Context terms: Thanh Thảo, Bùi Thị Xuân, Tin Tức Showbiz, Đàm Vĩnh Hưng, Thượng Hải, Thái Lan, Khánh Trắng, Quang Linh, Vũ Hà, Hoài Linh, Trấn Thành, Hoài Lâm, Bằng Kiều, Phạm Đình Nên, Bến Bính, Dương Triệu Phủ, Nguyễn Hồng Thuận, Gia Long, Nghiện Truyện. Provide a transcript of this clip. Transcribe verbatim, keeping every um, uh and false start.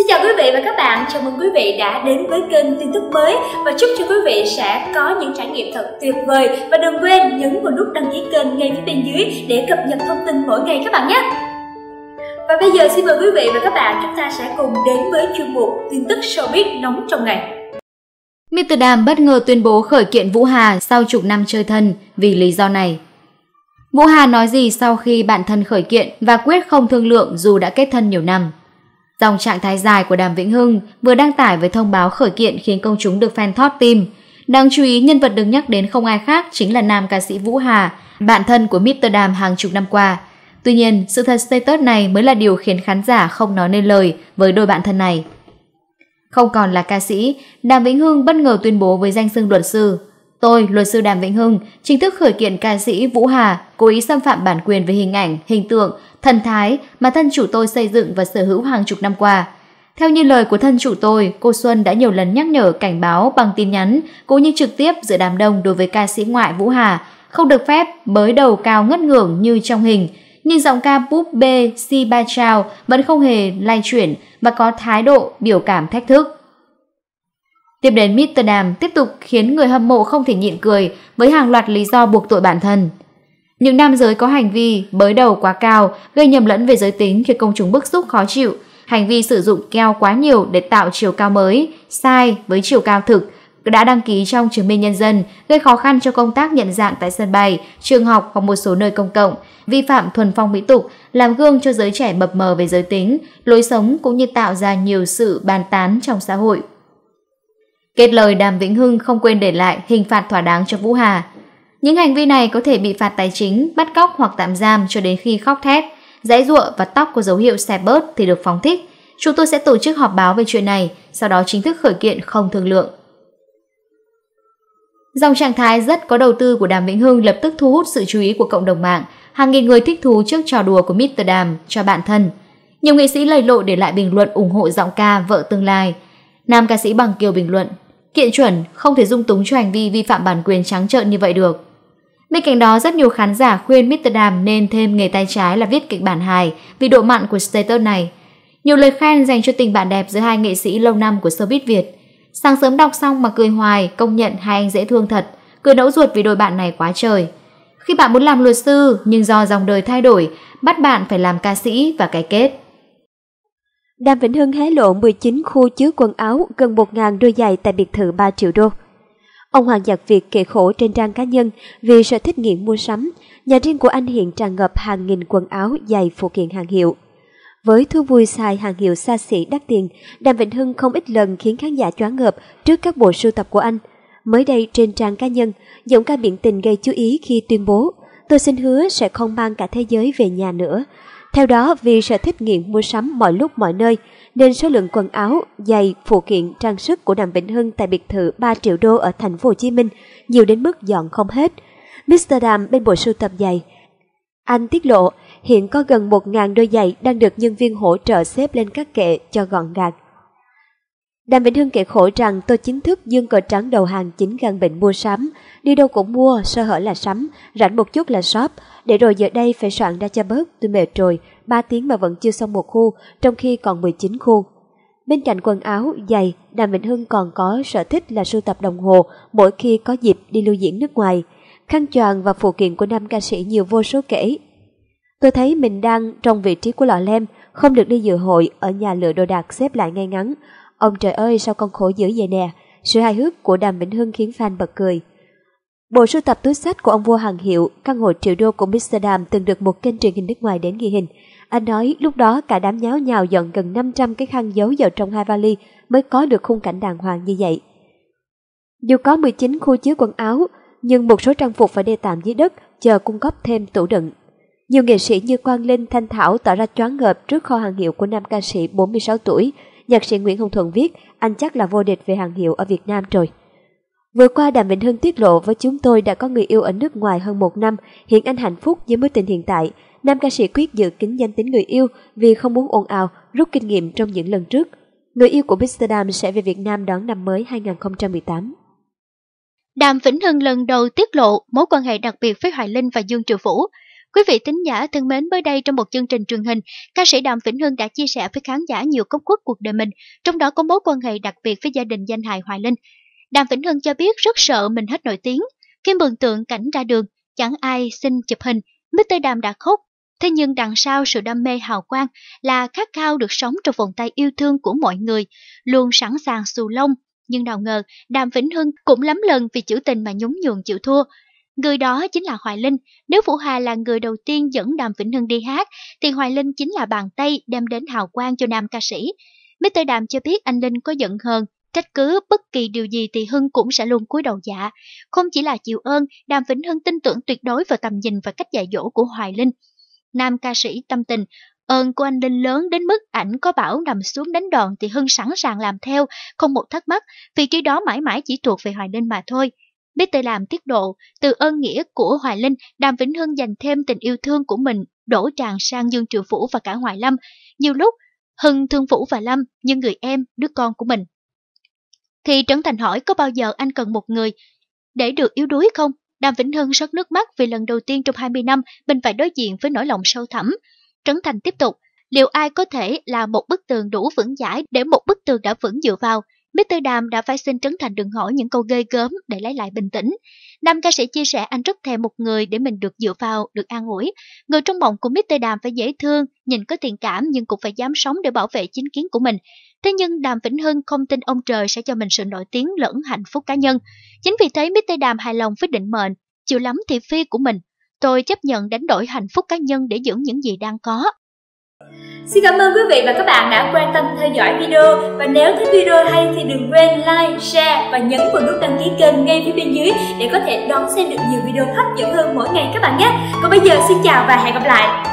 Xin chào quý vị và các bạn, chào mừng quý vị đã đến với kênh tin tức mới và chúc cho quý vị sẽ có những trải nghiệm thật tuyệt vời. Và đừng quên nhấn vào nút đăng ký kênh ngay phía bên dưới để cập nhật thông tin mỗi ngày các bạn nhé. Và bây giờ xin mời quý vị và các bạn, chúng ta sẽ cùng đến với chuyên mục tin tức showbiz nóng trong ngày. Mister Đàm bất ngờ tuyên bố khởi kiện Vũ Hà sau chục năm chơi thân vì lý do này. Vũ Hà nói gì sau khi bạn thân khởi kiện và quyết không thương lượng dù đã kết thân nhiều năm? Dòng trạng thái dài của Đàm Vĩnh Hưng vừa đăng tải với thông báo khởi kiện khiến công chúng được fan thót tim. Đáng chú ý, nhân vật được nhắc đến không ai khác chính là nam ca sĩ Vũ Hà, bạn thân của Mister Đàm hàng chục năm qua. Tuy nhiên, sự thật status này mới là điều khiến khán giả không nói nên lời với đôi bạn thân này. Không còn là ca sĩ, Đàm Vĩnh Hưng bất ngờ tuyên bố với danh xưng luật sư: "Tôi, luật sư Đàm Vĩnh Hưng, chính thức khởi kiện ca sĩ Vũ Hà cố ý xâm phạm bản quyền về hình ảnh, hình tượng, thần thái mà thân chủ tôi xây dựng và sở hữu hàng chục năm qua. Theo như lời của thân chủ tôi, cô Xuân đã nhiều lần nhắc nhở, cảnh báo bằng tin nhắn cũng như trực tiếp giữa đám đông đối với ca sĩ ngoại Vũ Hà không được phép bới đầu cao ngất ngưởng như trong hình, nhưng giọng ca búp bê Si Ba Chao vẫn không hề lay chuyển và có thái độ biểu cảm thách thức." Tiếp đến, Mister Đàm tiếp tục khiến người hâm mộ không thể nhịn cười với hàng loạt lý do buộc tội bản thân. Những nam giới có hành vi bới đầu quá cao, gây nhầm lẫn về giới tính khiến công chúng bức xúc khó chịu. Hành vi sử dụng keo quá nhiều để tạo chiều cao mới, sai với chiều cao thực, đã đăng ký trong chứng minh nhân dân, gây khó khăn cho công tác nhận dạng tại sân bay, trường học hoặc một số nơi công cộng, vi phạm thuần phong mỹ tục, làm gương cho giới trẻ mập mờ về giới tính, lối sống cũng như tạo ra nhiều sự bàn tán trong xã hội. Kết lời, Đàm Vĩnh Hưng không quên để lại hình phạt thỏa đáng cho Vũ Hà. Những hành vi này có thể bị phạt tài chính, bắt cóc hoặc tạm giam cho đến khi khóc thét, giãy giụa và tóc có dấu hiệu xẻ bớt thì được phóng thích. Chúng tôi sẽ tổ chức họp báo về chuyện này, sau đó chính thức khởi kiện không thương lượng. Dòng trạng thái rất có đầu tư của Đàm Vĩnh Hưng lập tức thu hút sự chú ý của cộng đồng mạng. Hàng nghìn người thích thú trước trò đùa của Mister Đàm cho bạn thân. Nhiều nghệ sĩ lầy lội để lại bình luận ủng hộ giọng ca vợ tương lai. Nam ca sĩ Bằng Kiều bình luận: "Kiện chuẩn, không thể dung túng cho hành vi vi phạm bản quyền trắng trợn như vậy được." Bên cạnh đó, rất nhiều khán giả khuyên Mister Đàm nên thêm nghề tay trái là viết kịch bản hài vì độ mặn của status này. Nhiều lời khen dành cho tình bạn đẹp giữa hai nghệ sĩ lâu năm của showbiz Việt. "Sáng sớm đọc xong mà cười hoài, công nhận hai anh dễ thương thật, cười nẫu ruột vì đôi bạn này quá trời. Khi bạn muốn làm luật sư nhưng do dòng đời thay đổi, bắt bạn phải làm ca sĩ và cái kết." Đàm Vĩnh Hưng hé lộ mười chín khu chứa quần áo, gần một nghìn đôi giày tại biệt thự ba triệu đô. Ông hoàng nhạc Việt kể khổ trên trang cá nhân vì sở thích nghiện mua sắm. Nhà riêng của anh hiện tràn ngập hàng nghìn quần áo, giày, phụ kiện hàng hiệu. Với thú vui xài hàng hiệu xa xỉ đắt tiền, Đàm Vĩnh Hưng không ít lần khiến khán giả choáng ngợp trước các bộ sưu tập của anh. Mới đây trên trang cá nhân, giọng ca biện tình gây chú ý khi tuyên bố: "Tôi xin hứa sẽ không mang cả thế giới về nhà nữa." Theo đó, vì sở thích nghiện mua sắm mọi lúc mọi nơi, nên số lượng quần áo, giày, phụ kiện, trang sức của Đàm Vĩnh Hưng tại biệt thự ba triệu đô ở thành phố Hồ Chí Minh nhiều đến mức dọn không hết. Mister Đàm bên bộ sưu tập giày, anh tiết lộ hiện có gần một nghìn đôi giày đang được nhân viên hỗ trợ xếp lên các kệ cho gọn gàng. Đàm Vĩnh Hưng kể khổ rằng: "Tôi chính thức dương cờ trắng đầu hàng chính căn bệnh mua sắm, đi đâu cũng mua, sơ hở là sắm, rảnh một chút là shop, để rồi giờ đây phải soạn ra cho bớt, tôi mệt rồi, ba tiếng mà vẫn chưa xong một khu, trong khi còn mười chín khu." Bên cạnh quần áo, giày, Đàm Vĩnh Hưng còn có sở thích là sưu tập đồng hồ mỗi khi có dịp đi lưu diễn nước ngoài. Khăn choàng và phụ kiện của nam ca sĩ nhiều vô số kể. "Tôi thấy mình đang trong vị trí của lọ lem, không được đi dự hội, ở nhà lựa đồ đạc xếp lại ngay ngắn. Ông trời ơi, sao con khổ dữ vậy nè." Sự hài hước của Đàm Vĩnh Hưng khiến fan bật cười. Bộ sưu tập túi xách của ông vua hàng hiệu, căn hộ triệu đô của Mister Đàm từng được một kênh truyền hình nước ngoài đến ghi hình. Anh nói lúc đó cả đám nháo nhào dọn gần năm trăm cái khăn giấu vào trong hai vali mới có được khung cảnh đàng hoàng như vậy. Dù có mười chín khu chứa quần áo, nhưng một số trang phục và đê tạm dưới đất chờ cung cấp thêm tủ đựng. Nhiều nghệ sĩ như Quang Linh, Thanh Thảo tỏ ra choáng ngợp trước kho hàng hiệu của nam ca sĩ bốn mươi sáu tuổi. Nhạc sĩ Nguyễn Hồng Thuận viết: "Anh chắc là vô địch về hàng hiệu ở Việt Nam rồi." Vừa qua, Đàm Vĩnh Hưng tiết lộ với chúng tôi đã có người yêu ở nước ngoài hơn một năm, hiện anh hạnh phúc với mối tình hiện tại. Nam ca sĩ quyết giữ kín danh tính người yêu vì không muốn ồn ào, rút kinh nghiệm trong những lần trước. Người yêu của Mister Đàm sẽ về Việt Nam đón năm mới hai không một tám. Đàm Vĩnh Hưng lần đầu tiết lộ mối quan hệ đặc biệt với Hoài Linh và Dương Triệu Phủ. Quý vị thính giả thân mến, mới đây trong một chương trình truyền hình, ca sĩ Đàm Vĩnh Hưng đã chia sẻ với khán giả nhiều góc khuất cuộc đời mình, trong đó có mối quan hệ đặc biệt với gia đình danh hài Hoài Linh. Đàm Vĩnh Hưng cho biết rất sợ mình hết nổi tiếng. Khi mường tượng cảnh ra đường, chẳng ai xin chụp hình, mít tơ Đàm đã khóc. Thế nhưng đằng sau sự đam mê hào quang là khát khao được sống trong vòng tay yêu thương của mọi người, luôn sẵn sàng xù lông. Nhưng nào ngờ, Đàm Vĩnh Hưng cũng lắm lần vì chữ tình mà nhún nhường chịu thua. Người đó chính là Hoài Linh. Nếu Vũ Hà là người đầu tiên dẫn Đàm Vĩnh Hưng đi hát, thì Hoài Linh chính là bàn tay đem đến hào quang cho nam ca sĩ. mít tơ Đàm cho biết anh Linh có giận hờn, trách cứ bất kỳ điều gì thì Hưng cũng sẽ luôn cúi đầu dạ. Không chỉ là chịu ơn, Đàm Vĩnh Hưng tin tưởng tuyệt đối vào tầm nhìn và cách dạy dỗ của Hoài Linh. Nam ca sĩ tâm tình, ơn của anh Linh lớn đến mức ảnh có bảo nằm xuống đánh đòn thì Hưng sẵn sàng làm theo, không một thắc mắc, vị trí đó mãi mãi chỉ thuộc về Hoài Linh mà thôi. mít tơ Đàm tiết độ, từ ơn nghĩa của Hoài Linh, Đàm Vĩnh Hưng dành thêm tình yêu thương của mình, đổ tràn sang Dương Triệu Phủ và cả Hoài Lâm. Nhiều lúc, Hưng thương Phủ và Lâm như người em, đứa con của mình. Khi Trấn Thành hỏi có bao giờ anh cần một người để được yếu đuối không, Đàm Vĩnh Hưng sớt nước mắt vì lần đầu tiên trong hai mươi năm mình phải đối diện với nỗi lòng sâu thẳm. Trấn Thành tiếp tục, liệu ai có thể là một bức tường đủ vững chãi để một bức tường đã vững dựa vào? mít tơ Đàm đã phải xin Trấn Thành đừng hỏi những câu ghê gớm để lấy lại bình tĩnh. Nam ca sĩ chia sẻ anh rất thèm một người để mình được dựa vào, được an ủi. Người trong mộng của mít tơ Đàm phải dễ thương, nhìn có thiện cảm nhưng cũng phải dám sống để bảo vệ chính kiến của mình. Thế nhưng Đàm Vĩnh Hưng không tin ông trời sẽ cho mình sự nổi tiếng lẫn hạnh phúc cá nhân. Chính vì thế mít tơ Đàm hài lòng với định mệnh, chịu lắm thị phi của mình. Tôi chấp nhận đánh đổi hạnh phúc cá nhân để giữ những gì đang có. Xin cảm ơn quý vị và các bạn đã quan tâm theo dõi video. Và nếu thấy video hay thì đừng quên like, share và nhấn vào nút đăng ký kênh ngay phía bên dưới để có thể đón xem được nhiều video hấp dẫn hơn mỗi ngày các bạn nhé. Còn bây giờ xin chào và hẹn gặp lại.